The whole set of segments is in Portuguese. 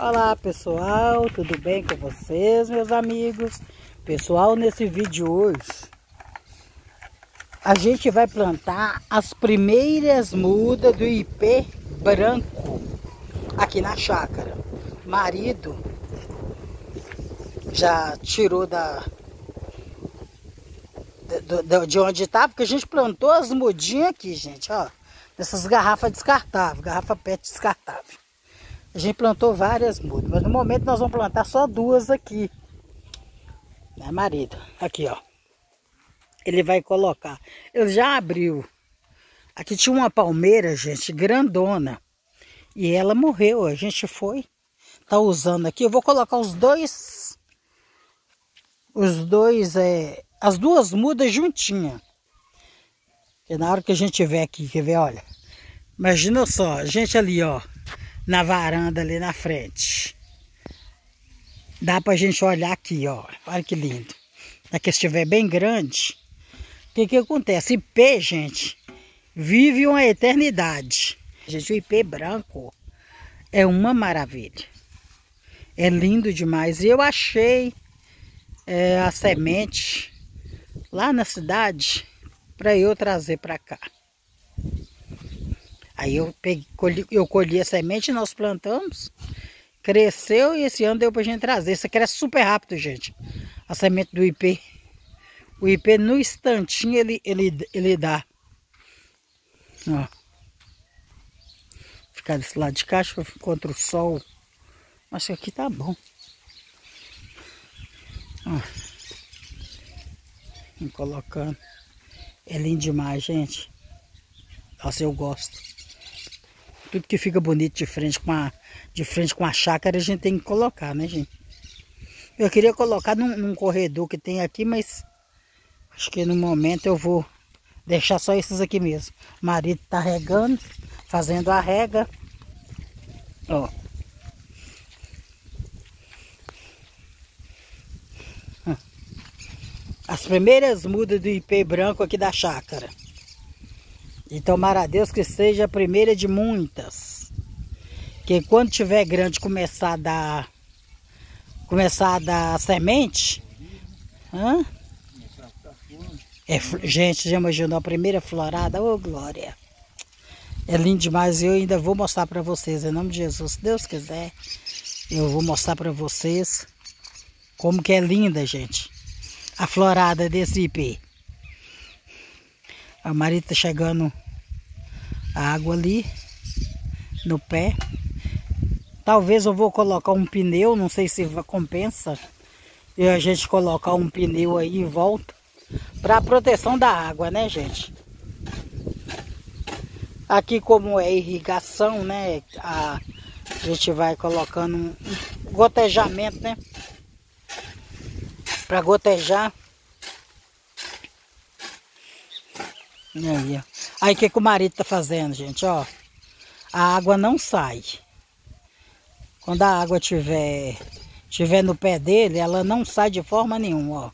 Olá pessoal, tudo bem com vocês, meus amigos? Pessoal, nesse vídeo hoje a gente vai plantar as primeiras mudas do ipê branco aqui na chácara. Marido já tirou de onde estava, porque a gente plantou as mudinhas aqui, gente, ó, nessas garrafas descartáveis, garrafa PET descartável. A gente plantou várias mudas, mas no momento nós vamos plantar só duas aqui, né, marido? Aqui, ó, ele vai colocar. Ele já abriu. Aqui tinha uma palmeira, gente, grandona, e ela morreu. A gente foi, tá usando aqui. Eu vou colocar as duas mudas juntinhas. E na hora que a gente tiver aqui, quer ver? Olha, imagina só, a gente ali, ó, na varanda ali na frente. Dá pra gente olhar aqui, ó. Olha que lindo. Aqui, se estiver bem grande, o que que acontece? Ipê, gente, vive uma eternidade. Gente, o ipê branco é uma maravilha. É lindo demais. E eu achei a semente lá na cidade para eu trazer para cá. Aí eu colhi a semente, nós plantamos, cresceu e esse ano deu pra gente trazer. Isso cresce super rápido, gente. A semente do ipê. O ipê no instantinho ele dá. Ó. Ficar desse lado de cá, contra o sol. Acho que aqui tá bom. Ó. Vim colocando. É lindo demais, gente. Nossa, eu gosto. Tudo que fica bonito de frente com a chácara, a gente tem que colocar, né, gente? Eu queria colocar num corredor que tem aqui, mas acho que no momento eu vou deixar só esses aqui mesmo. O marido tá regando, fazendo a rega. Ó. As primeiras mudas do ipê branco aqui da chácara. E tomara a Deus que seja a primeira de muitas. Que quando tiver grande começar a dar semente. Hã? É, gente, já imaginou a primeira florada? Ô, glória! É lindo demais. Eu ainda vou mostrar para vocês, em nome de Jesus, se Deus quiser. Eu vou mostrar para vocês como que é linda, gente, a florada desse ipê. A Marita tá chegando a água ali no pé. Talvez eu vou colocar um pneu, não sei se compensa. E a gente colocar um pneu aí em volta para proteção da água, né, gente? Aqui como é irrigação, né? A gente vai colocando um gotejamento, né? Para gotejar. Aí o que o marido tá fazendo, gente, ó, a água não sai. Quando a água tiver no pé dele, ela não sai de forma nenhuma, ó.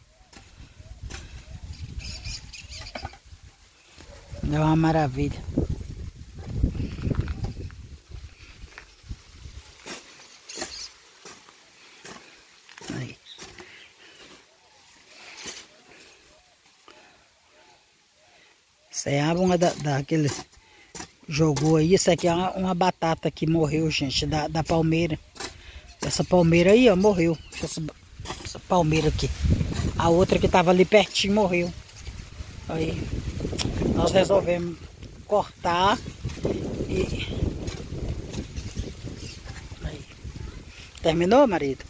É uma maravilha. Aí. Essa é a uma daquele jogou aí. Isso aqui é uma batata que morreu, gente, da palmeira. Essa palmeira aí, ó, morreu. Essa palmeira aqui. A outra que tava ali pertinho morreu. Aí nós resolvemos cortar e... Aí. Terminou, marido?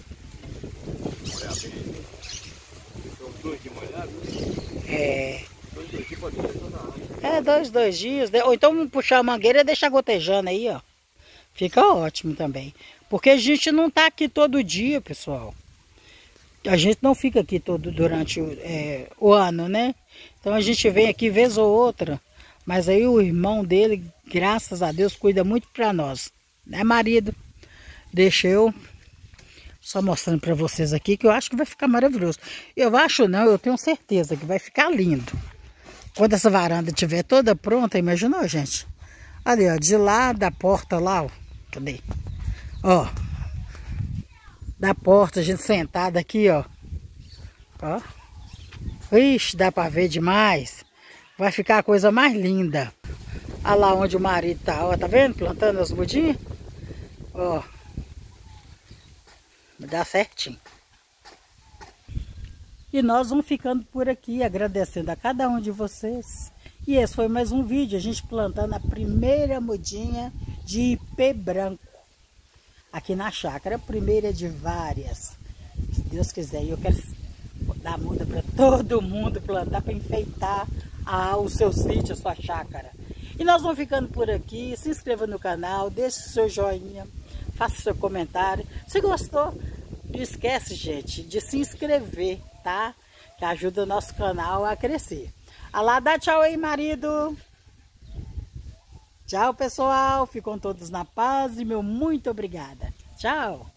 É... É, dois dias. Ou então puxar a mangueira e deixar gotejando aí, ó. Fica ótimo também. Porque a gente não tá aqui todo dia, pessoal. A gente não fica aqui durante o ano, né? Então a gente vem aqui vez ou outra. Mas aí o irmão dele, graças a Deus, cuida muito pra nós. Né, marido? Deixa eu só mostrando pra vocês aqui, que eu acho que vai ficar maravilhoso. Eu acho não, eu tenho certeza que vai ficar lindo. Quando essa varanda estiver toda pronta, imaginou, gente? Ali, ó, de lá da porta lá, ó, cadê? Ó, da porta, a gente sentada aqui, ó. Ó. Ixi, dá pra ver demais. Vai ficar a coisa mais linda. Olha lá onde o marido tá, ó. Tá vendo? Plantando as mudinhas. Ó. Dá certinho. E nós vamos ficando por aqui, agradecendo a cada um de vocês. E esse foi mais um vídeo, a gente plantando a primeira mudinha de ipê branco. Aqui na chácara, a primeira de várias. Se Deus quiser, eu quero dar muda para todo mundo plantar, para enfeitar o seu sítio, a sua chácara. E nós vamos ficando por aqui, se inscreva no canal, deixe seu joinha, faça seu comentário. Se gostou, não esquece, gente, de se inscrever, tá? Que ajuda o nosso canal a crescer. Alá, dá tchau aí, marido. Tchau, pessoal. Ficam todos na paz e meu muito obrigada. Tchau.